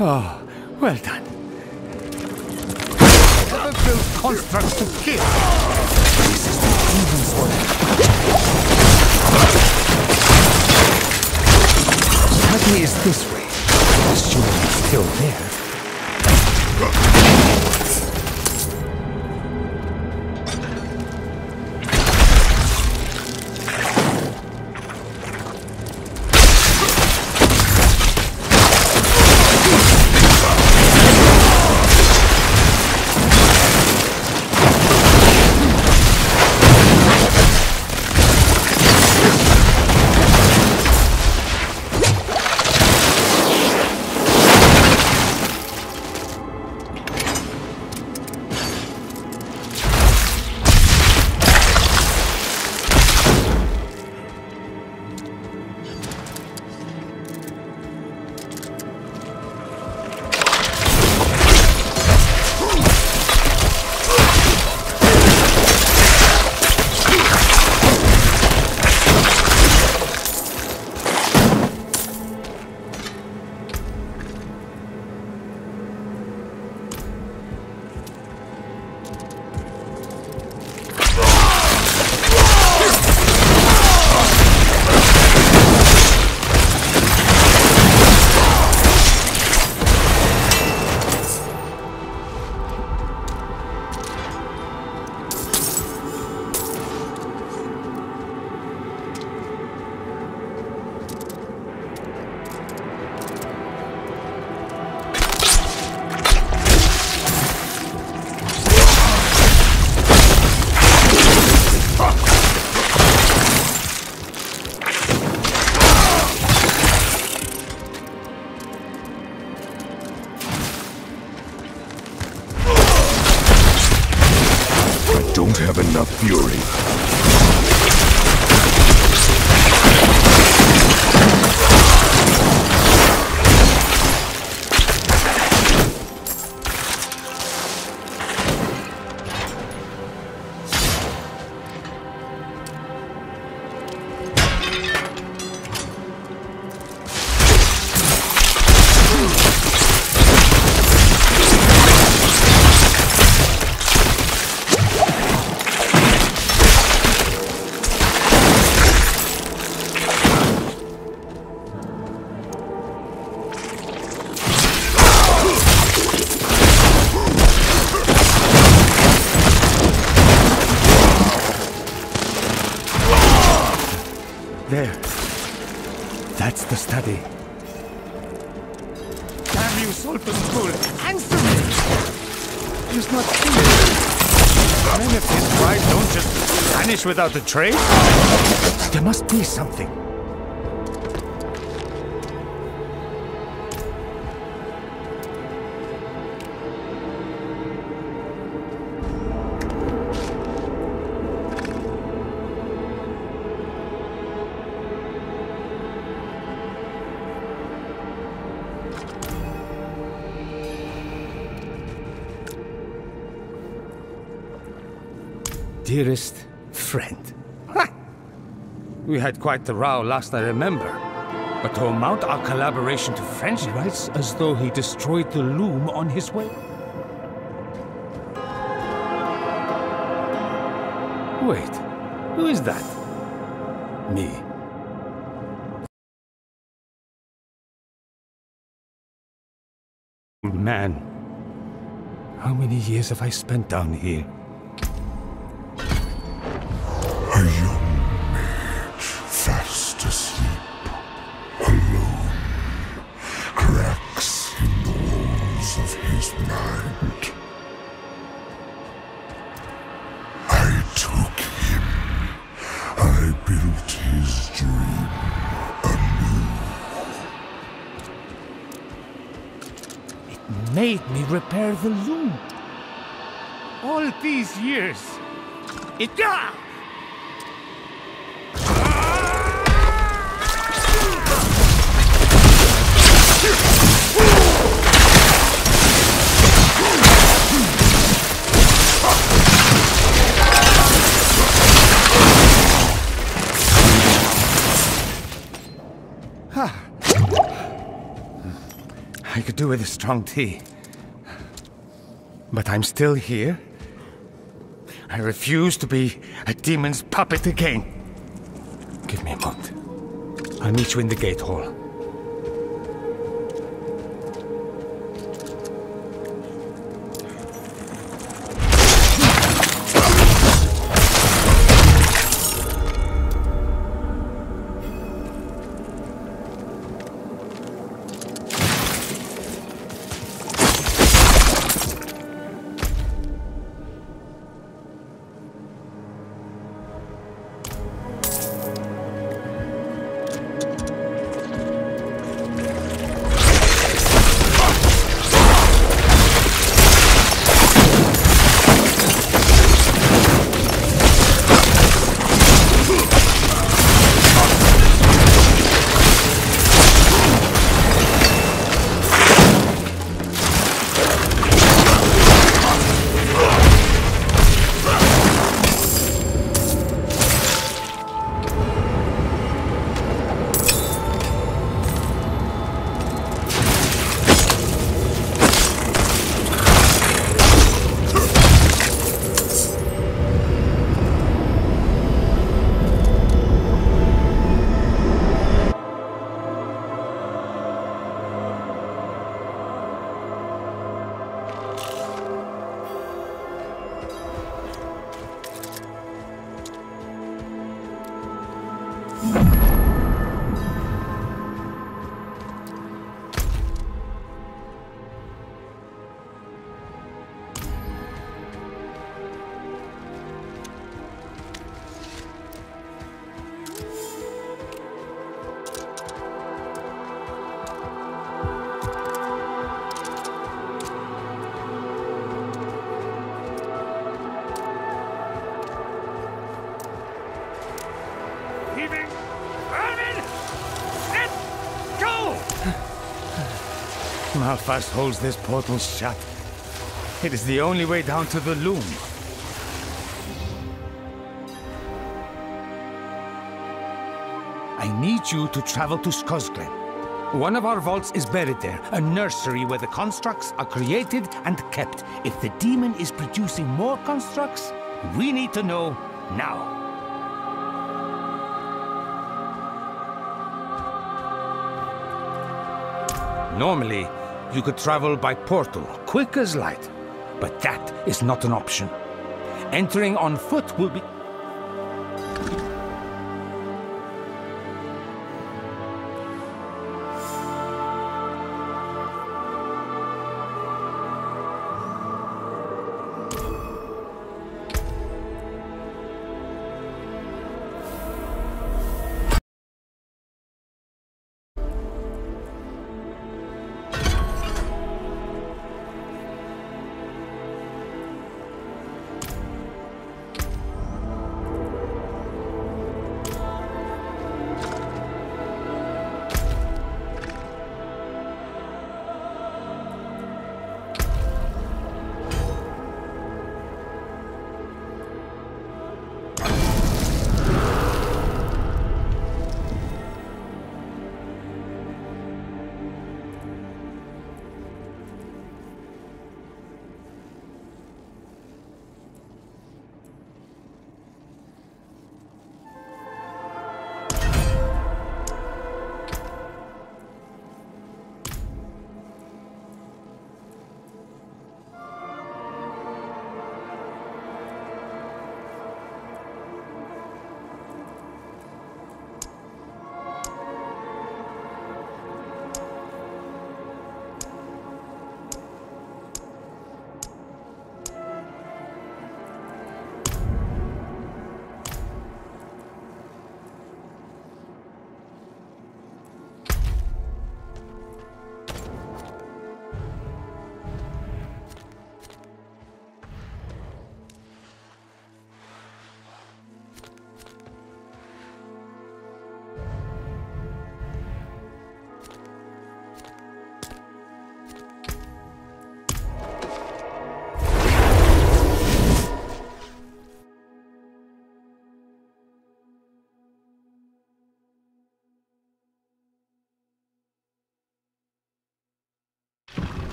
Oh, well done. Never build constructs to kill. This is the evil's order. Study is this way. The steward is still there. Without a trace? There must be something. Dearest friend. Ha! We had quite the row last I remember. But to amount our collaboration to friendship, he writes as though he destroyed the loom on his way. Wait, who is that? Me. Old man, how many years have I spent down here? A young mage, fast asleep, alone, cracks in the walls of his mind. I took him, I built his dream anew. It made me repair the loom. All these years, it... I could do with a strong tea. But I'm still here. I refuse to be a demon's puppet again. Give me a moment. I'll meet you in the gate hall. Malfast holds this portal shut. It is the only way down to the loom. I need you to travel to Skosglen. One of our vaults is buried there, a nursery where the constructs are created and kept. If the demon is producing more constructs, we need to know now. Normally, you could travel by portal, quick as light. But that is not an option. Entering on foot will be...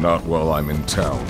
Not while I'm in town.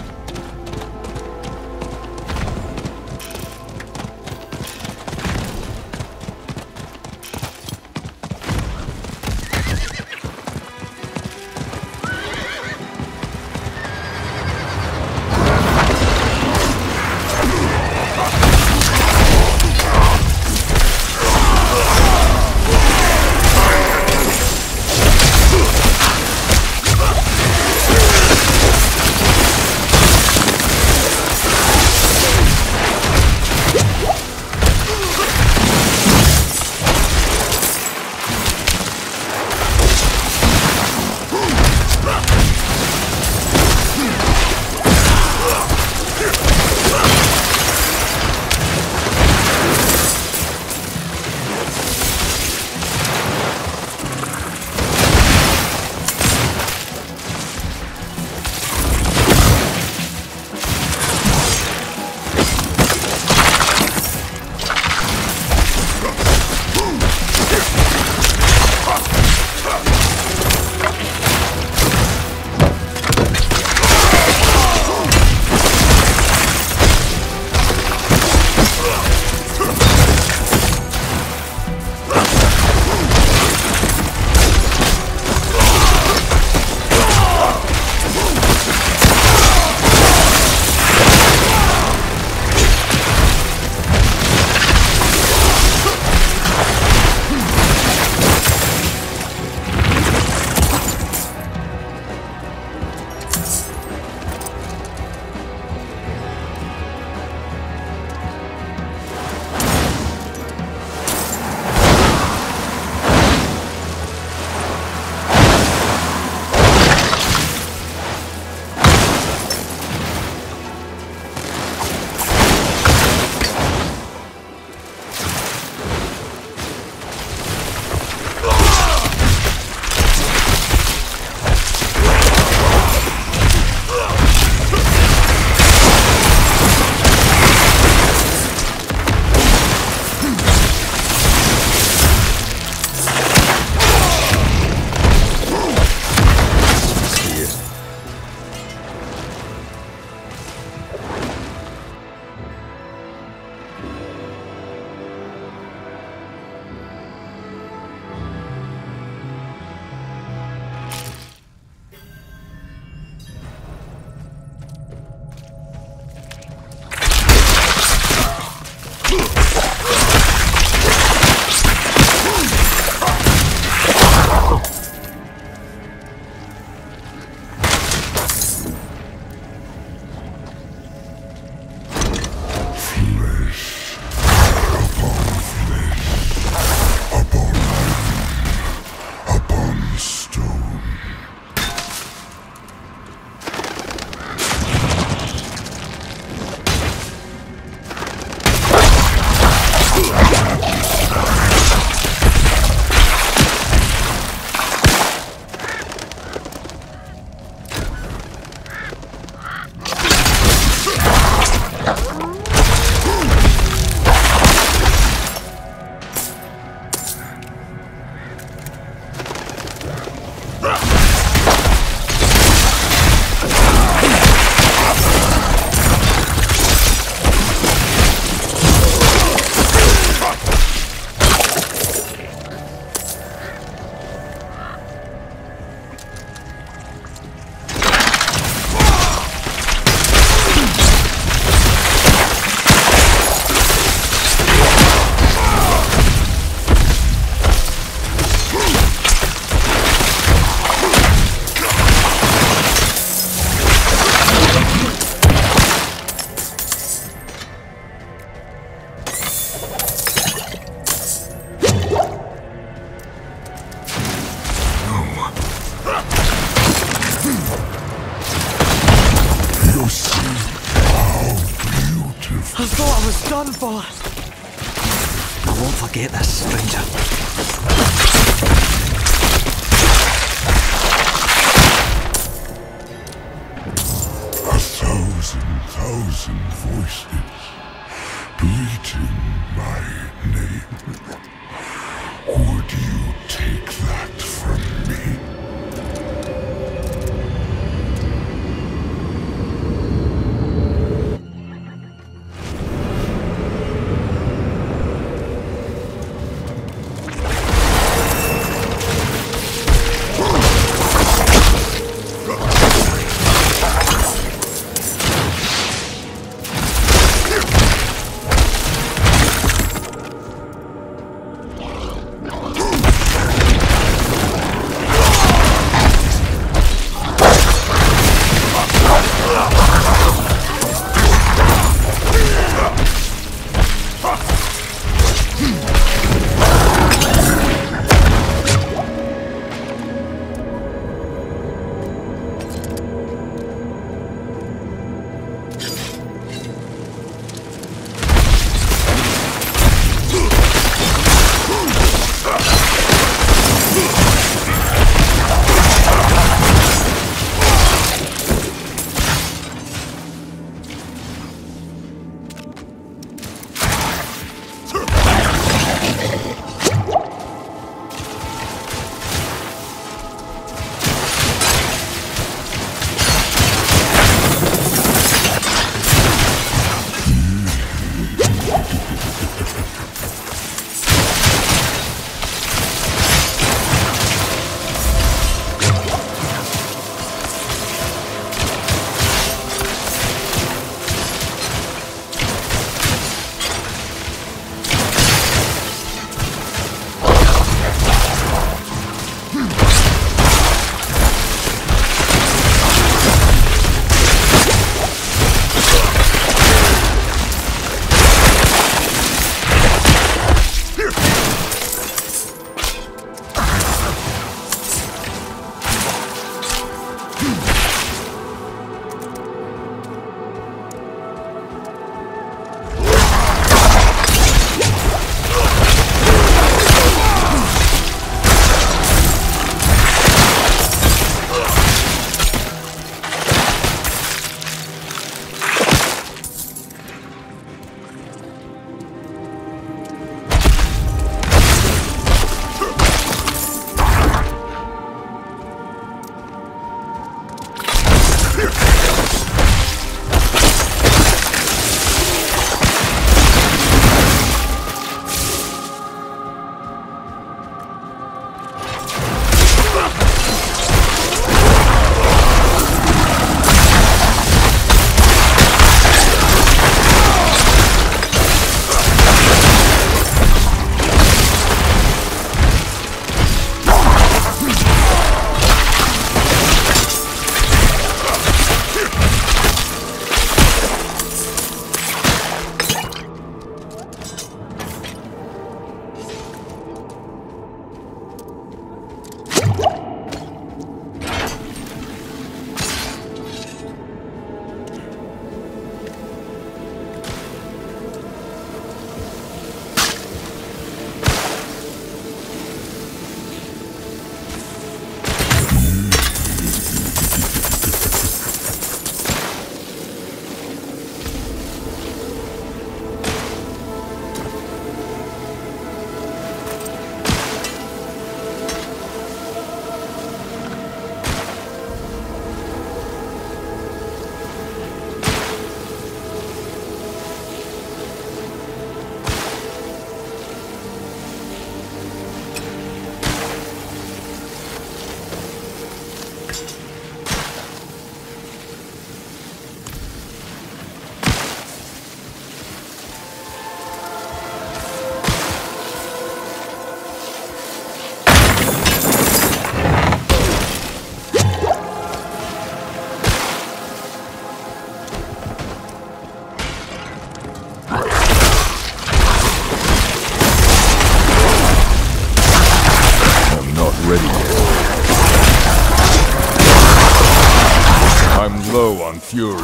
Fury.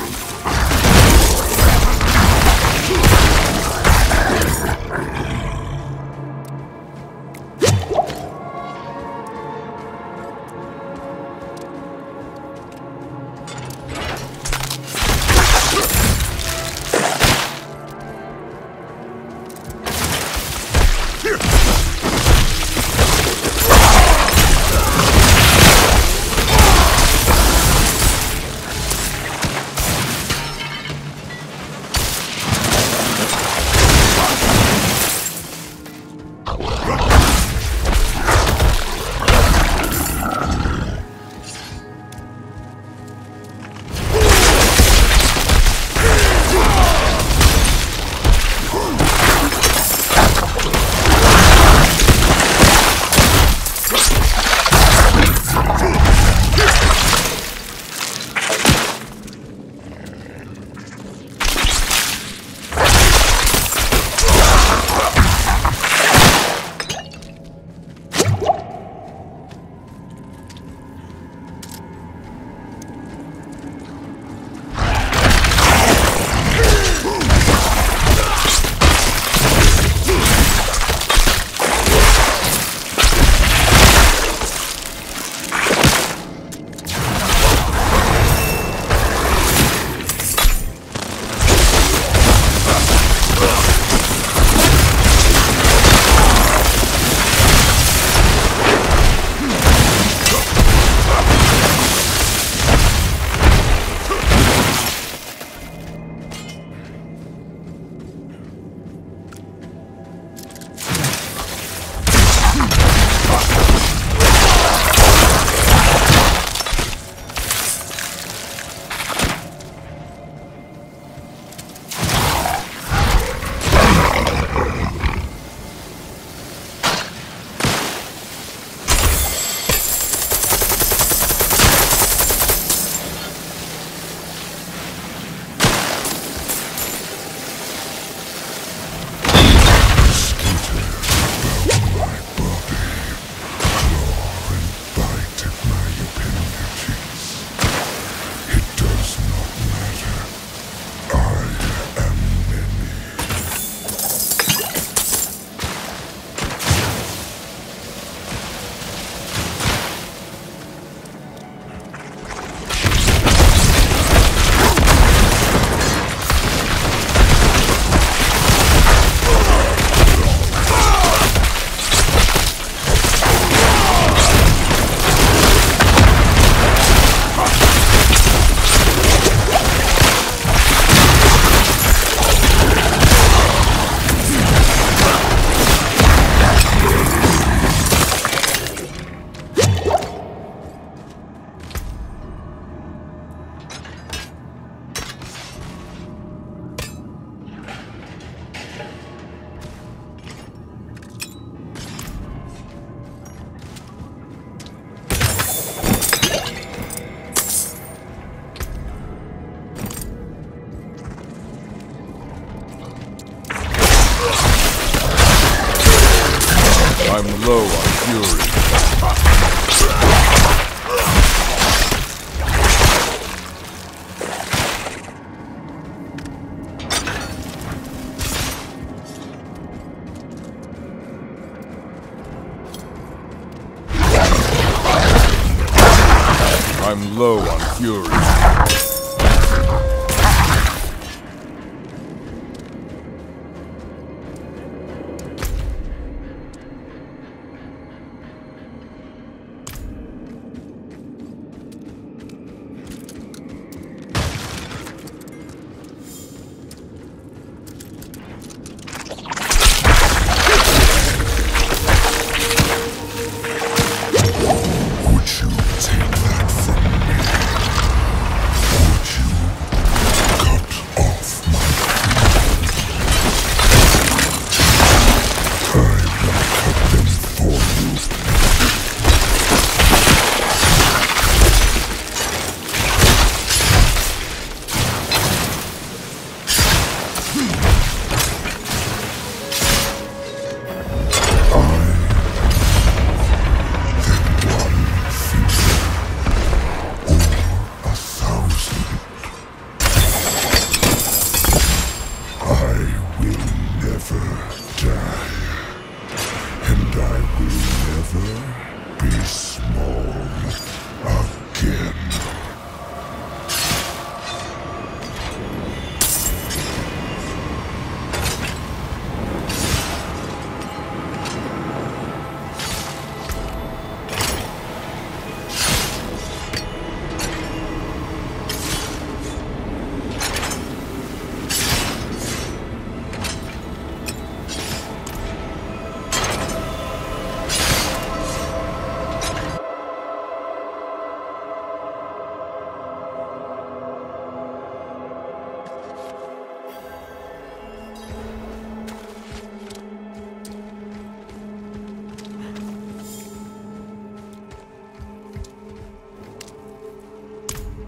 I'm low on fury.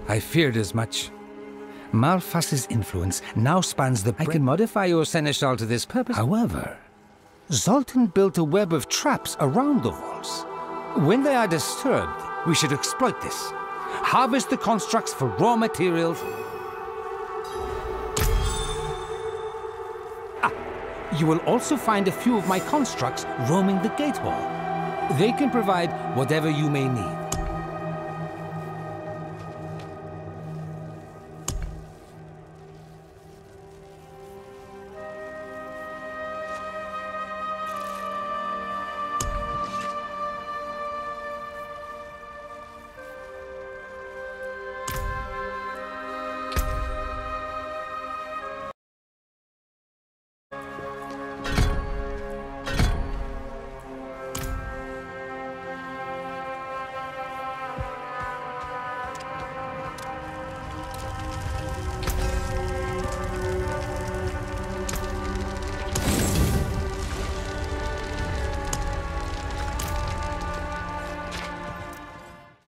I feared as much. Malphas's influence now spans the... I can modify your Seneschal to this purpose. However, Zoltan built a web of traps around the walls. When they are disturbed, we should exploit this. Harvest the constructs for raw materials. You will also find a few of my constructs roaming the gatewall. They can provide whatever you may need.